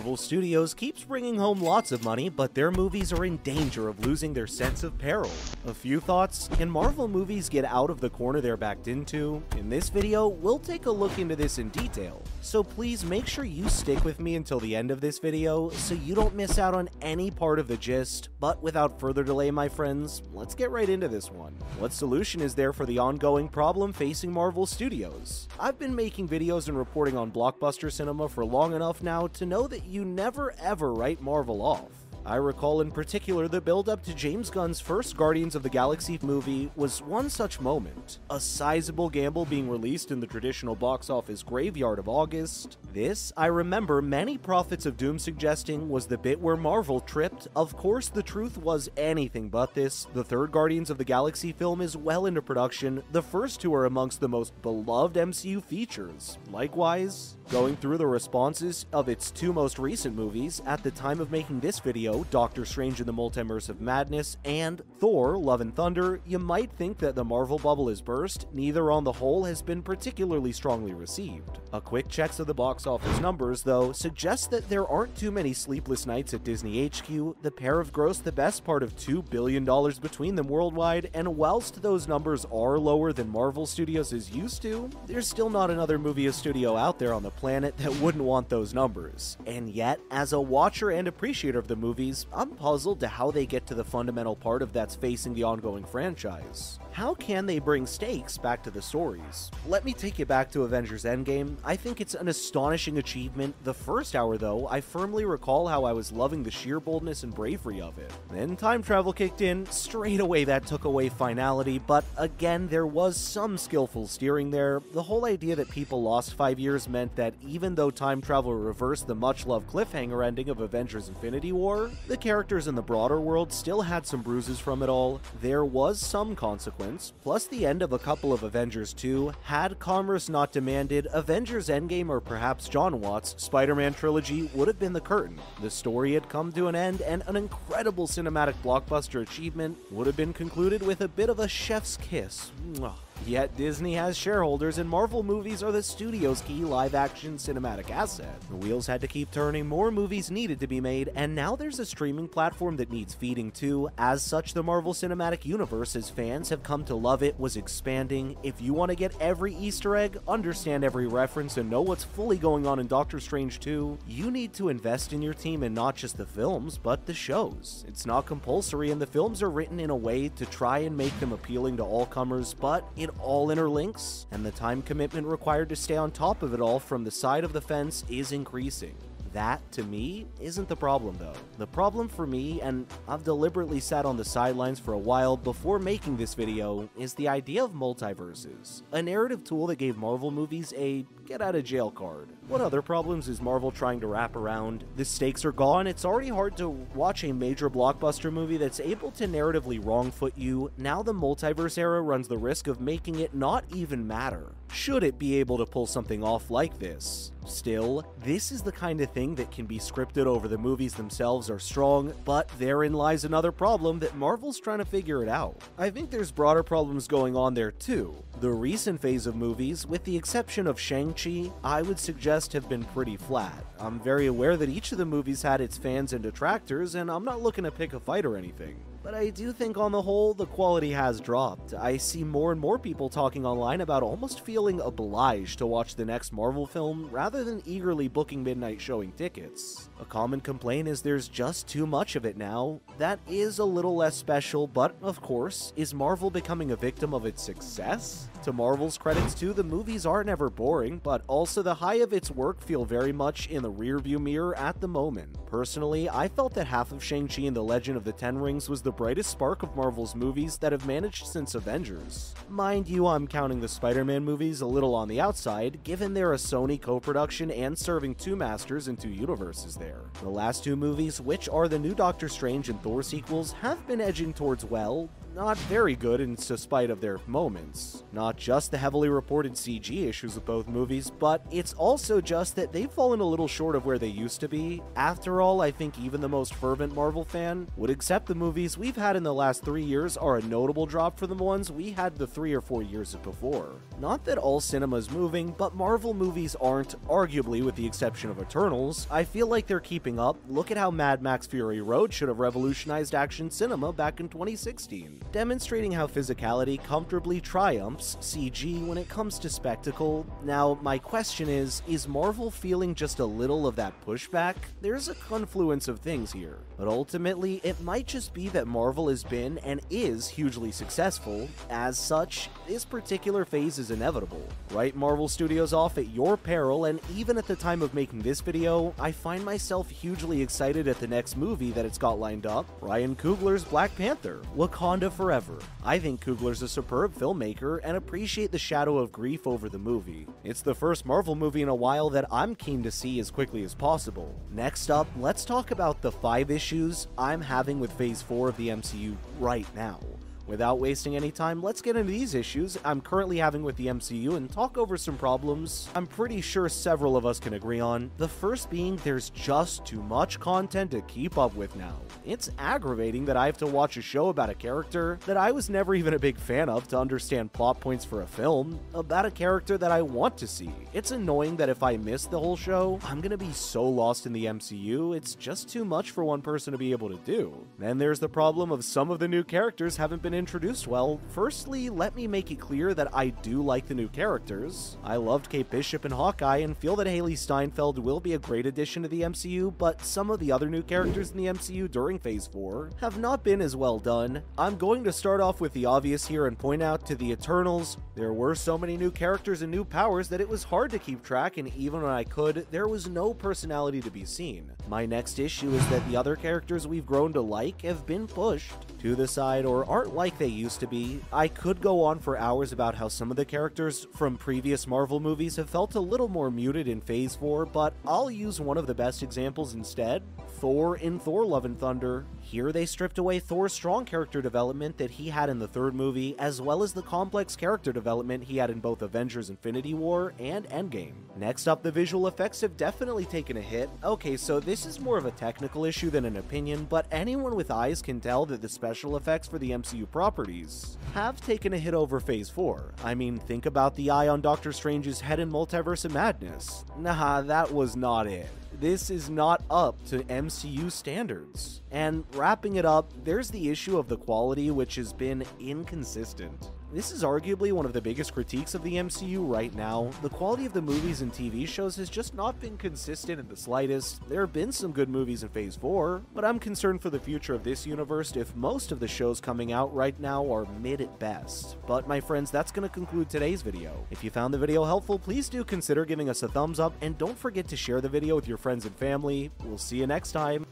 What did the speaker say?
Marvel Studios keeps bringing home lots of money, but their movies are in danger of losing their sense of peril. A few thoughts: can Marvel movies get out of the corner they're backed into? In this video, we'll take a look into this in detail, so please make sure you stick with me until the end of this video so you don't miss out on any part of the gist. But without further delay, my friends, let's get right into this one. What solution is there for the ongoing problem facing Marvel Studios? I've been making videos and reporting on blockbuster cinema for long enough now to know that you never ever write Marvel off. I recall in particular the build-up to James Gunn's first Guardians of the Galaxy movie was one such moment. A sizable gamble being released in the traditional box office graveyard of August. This, I remember many prophets of doom suggesting, was the bit where Marvel tripped. Of course, the truth was anything but this. The third Guardians of the Galaxy film is well into production. The first two are amongst the most beloved MCU features. Likewise, going through the responses of its two most recent movies at the time of making this video, Doctor Strange in the Multiverse of Madness and Thor: Love and Thunder, you might think that the Marvel bubble is burst. Neither on the whole has been particularly strongly received. A quick check of the box office numbers, though, suggests that there aren't too many sleepless nights at Disney HQ. The pair have grossed the best part of $2 billion between them worldwide, and whilst those numbers are lower than Marvel Studios is used to, there's still not another movie or studio out there on the planet that wouldn't want those numbers. And yet, as a watcher and appreciator of the movie, I'm puzzled to how they get to the fundamental part of that's facing the ongoing franchise. How can they bring stakes back to the stories? Let me take you back to Avengers Endgame. I think it's an astonishing achievement. The first hour, though, I firmly recall how I was loving the sheer boldness and bravery of it. Then time travel kicked in. Straight away that took away finality, but again there was some skillful steering there. The whole idea that people lost 5 years meant that even though time travel reversed the much-loved cliffhanger ending of Avengers Infinity War, the characters in the broader world still had some bruises from it all. There was some consequence, plus the end of a couple of Avengers 2. Had commerce not demanded, Avengers Endgame or perhaps John Watts' Spider-Man trilogy would have been the curtain. The story had come to an end, and an incredible cinematic blockbuster achievement would have been concluded with a bit of a chef's kiss. Mwah. Yet Disney has shareholders, and Marvel movies are the studio's key live-action cinematic asset. The wheels had to keep turning, more movies needed to be made, and now there's a streaming platform that needs feeding too. As such, the Marvel Cinematic Universe, as fans have come to love it, was expanding. If you want to get every Easter egg, understand every reference, and know what's fully going on in Doctor Strange 2, you need to invest in your team and not just the films, but the shows. It's not compulsory, and the films are written in a way to try and make them appealing to all comers, but it all interlinks, and the time commitment required to stay on top of it all from the side of the fence is increasing. That, to me, isn't the problem, though. The problem for me, and I've deliberately sat on the sidelines for a while before making this video, is the idea of multiverses, a narrative tool that gave Marvel movies a get-out-of-jail card. What other problems is Marvel trying to wrap around? The stakes are gone. It's already hard to watch a major blockbuster movie that's able to narratively wrong-foot you. Now the multiverse era runs the risk of making it not even matter. Should it be able to pull something off like this? Still, this is the kind of thing that can be scripted over. The movies themselves are strong, but therein lies another problem that Marvel's trying to figure it out. I think there's broader problems going on there too. The recent phase of movies, with the exception of Shang-Chi, I would suggest have been pretty flat. I'm very aware that each of the movies had its fans and detractors, and I'm not looking to pick a fight or anything. But I do think on the whole, the quality has dropped. I see more and more people talking online about almost feeling obliged to watch the next Marvel film rather than eagerly booking midnight showing tickets. A common complaint is there's just too much of it now. That is a little less special, but of course, is Marvel becoming a victim of its success? To Marvel's credits too, the movies are never boring, but also the high of its work feel very much in the rearview mirror at the moment. Personally, I felt that half of Shang-Chi and the Legend of the Ten Rings was the brightest spark of Marvel's movies that have managed since Avengers. Mind you, I'm counting the Spider-Man movies a little on the outside, given they're a Sony co-production and serving two masters and two universes there. The last two movies, which are the new Doctor Strange and Thor sequels, have been edging towards, well, not very good in spite of their moments. Not just the heavily reported CG issues of both movies, but it's also just that they've fallen a little short of where they used to be. After all, I think even the most fervent Marvel fan would accept the movies we've had in the last 3 years are a notable drop from the ones we had the 3 or 4 years before. Not that all cinema's moving, but Marvel movies aren't, arguably with the exception of Eternals. I feel like they're keeping up. Look at how Mad Max Fury Road should have revolutionized action cinema back in 2016, demonstrating how physicality comfortably triumphs CG when it comes to spectacle. Now, my question is Marvel feeling just a little of that pushback? There's a confluence of things here, but ultimately, it might just be that Marvel has been and is hugely successful. As such, this particular phase is inevitable. Write Marvel Studios off at your peril, and even at the time of making this video, I find myself hugely excited at the next movie that it's got lined up, Ryan Coogler's Black Panther: Wakanda Forever. I think Coogler's a superb filmmaker and appreciate the shadow of grief over the movie. It's the first Marvel movie in a while that I'm keen to see as quickly as possible. Next up, let's talk about the 5 issues I'm having with Phase 4 of the MCU right now. Without wasting any time, let's get into these issues I'm currently having with the MCU and talk over some problems I'm pretty sure several of us can agree on. The first being there's just too much content to keep up with now. It's aggravating that I have to watch a show about a character that I was never even a big fan of to understand plot points for a film about a character that I want to see. It's annoying that if I miss the whole show, I'm gonna be so lost in the MCU, it's just too much for one person to be able to do. Then there's the problem of some of the new characters haven't been introduced well. Firstly, let me make it clear that I do like the new characters. I loved Kate Bishop and Hawkeye and feel that Hailee Steinfeld will be a great addition to the MCU, but some of the other new characters in the MCU during Phase 4 have not been as well done. I'm going to start off with the obvious here and point out to the Eternals, there were so many new characters and new powers that it was hard to keep track, and even when I could, there was no personality to be seen. My next issue is that the other characters we've grown to like have been pushed to the side or aren't like they used to be. I could go on for hours about how some of the characters from previous Marvel movies have felt a little more muted in Phase 4, but I'll use one of the best examples instead, Thor in Thor: Love and Thunder. Here they stripped away Thor's strong character development that he had in the 3rd movie, as well as the complex character development he had in both Avengers Infinity War and Endgame. Next up, the visual effects have definitely taken a hit. Okay, so this is more of a technical issue than an opinion, but anyone with eyes can tell that the special effects for the MCU properties have taken a hit over Phase 4. I mean, think about the eye on Doctor Strange's head in Multiverse of Madness. Nah, that was not it. This is not up to MCU standards. And wrapping it up, there's the issue of the quality, which has been inconsistent. This is arguably one of the biggest critiques of the MCU right now. The quality of the movies and TV shows has just not been consistent in the slightest. There have been some good movies in Phase 4, but I'm concerned for the future of this universe if most of the shows coming out right now are mid at best. But my friends, that's going to conclude today's video. If you found the video helpful, please do consider giving us a thumbs up, and don't forget to share the video with your friends and family. We'll see you next time.